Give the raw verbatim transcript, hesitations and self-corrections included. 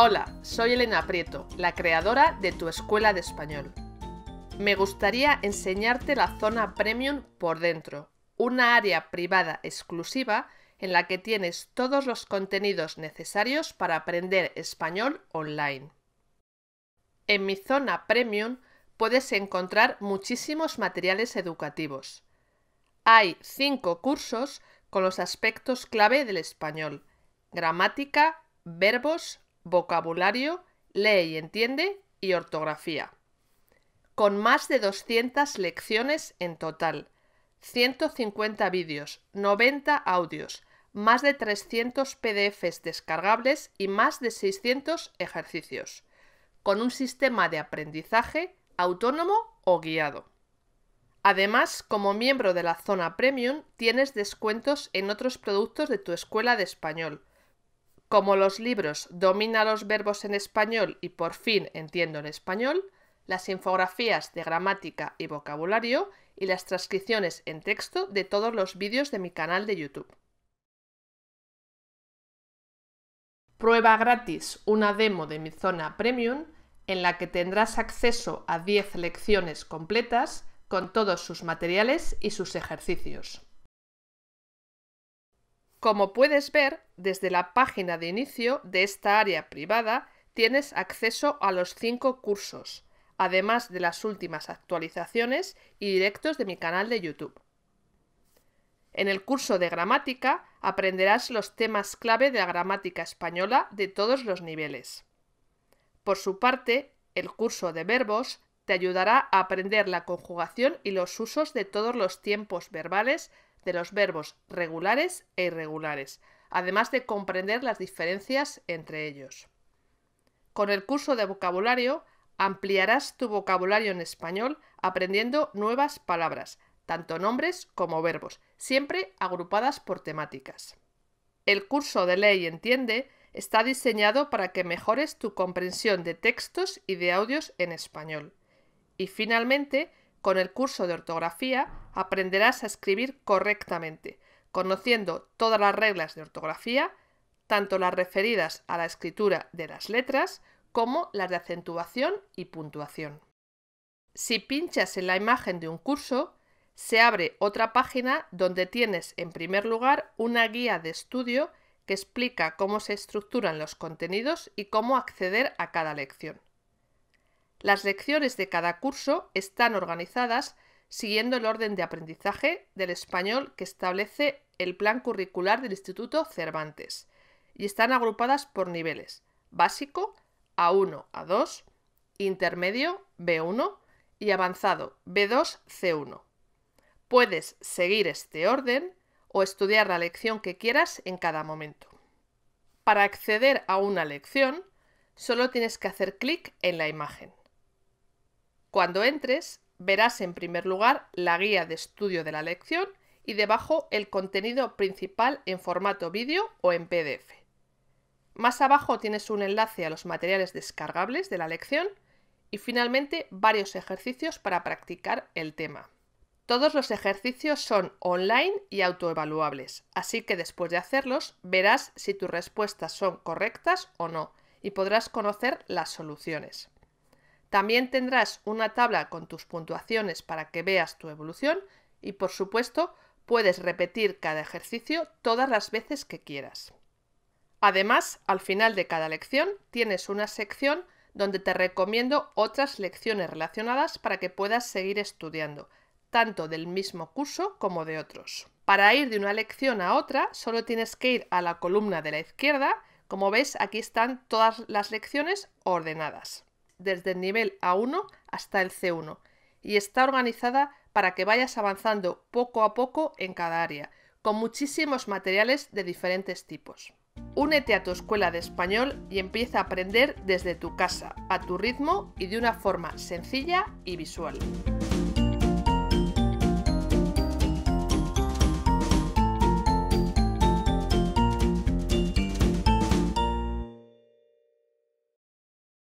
Hola, soy Elena Prieto, la creadora de Tu escuela de español. Me gustaría enseñarte la Zona Premium por dentro, una área privada exclusiva en la que tienes todos los contenidos necesarios para aprender español online. En mi Zona Premium puedes encontrar muchísimos materiales educativos. Hay cinco cursos con los aspectos clave del español: gramática, verbos, vocabulario, lee y entiende y ortografía. Con más de doscientas lecciones en total, ciento cincuenta vídeos, noventa audios, más de trescientos P D Fs descargables y más de seiscientos ejercicios, con un sistema de aprendizaje autónomo o guiado. Además, como miembro de la Zona Premium, tienes descuentos en otros productos de Tu escuela de español, como los libros Domina los verbos en español y Por fin entiendo el español, las infografías de gramática y vocabulario y las transcripciones en texto de todos los vídeos de mi canal de YouTube. Prueba gratis una demo de mi Zona Premium en la que tendrás acceso a diez lecciones completas con todos sus materiales y sus ejercicios. Como puedes ver, desde la página de inicio de esta área privada tienes acceso a los cinco cursos, además de las últimas actualizaciones y directos de mi canal de YouTube. En el curso de gramática aprenderás los temas clave de la gramática española de todos los niveles. Por su parte, el curso de verbos te ayudará a aprender la conjugación y los usos de todos los tiempos verbales de los verbos regulares e irregulares, además de comprender las diferencias entre ellos. Con el curso de vocabulario ampliarás tu vocabulario en español aprendiendo nuevas palabras, tanto nombres como verbos, siempre agrupadas por temáticas. El curso de Lee y Entiende está diseñado para que mejores tu comprensión de textos y de audios en español. Y finalmente, con el curso de ortografía aprenderás a escribir correctamente, conociendo todas las reglas de ortografía, tanto las referidas a la escritura de las letras como las de acentuación y puntuación. Si pinchas en la imagen de un curso, se abre otra página donde tienes en primer lugar una guía de estudio que explica cómo se estructuran los contenidos y cómo acceder a cada lección. Las lecciones de cada curso están organizadas siguiendo el orden de aprendizaje del español que establece el plan curricular del Instituto Cervantes y están agrupadas por niveles: básico, A uno, A dos, intermedio, B uno y avanzado, B dos, C uno. Puedes seguir este orden o estudiar la lección que quieras en cada momento. Para acceder a una lección, solo tienes que hacer clic en la imagen. Cuando entres, verás en primer lugar la guía de estudio de la lección y debajo el contenido principal en formato vídeo o en P D F. Más abajo tienes un enlace a los materiales descargables de la lección y finalmente varios ejercicios para practicar el tema. Todos los ejercicios son online y autoevaluables, así que después de hacerlos verás si tus respuestas son correctas o no y podrás conocer las soluciones. También tendrás una tabla con tus puntuaciones para que veas tu evolución y, por supuesto, puedes repetir cada ejercicio todas las veces que quieras. Además, al final de cada lección tienes una sección donde te recomiendo otras lecciones relacionadas para que puedas seguir estudiando, tanto del mismo curso como de otros. Para ir de una lección a otra, solo tienes que ir a la columna de la izquierda. Como ves, aquí están todas las lecciones ordenadas, desde el nivel A uno hasta el C uno, y está organizada para que vayas avanzando poco a poco en cada área, con muchísimos materiales de diferentes tipos. Únete a Tu escuela de español y empieza a aprender desde tu casa, a tu ritmo y de una forma sencilla y visual.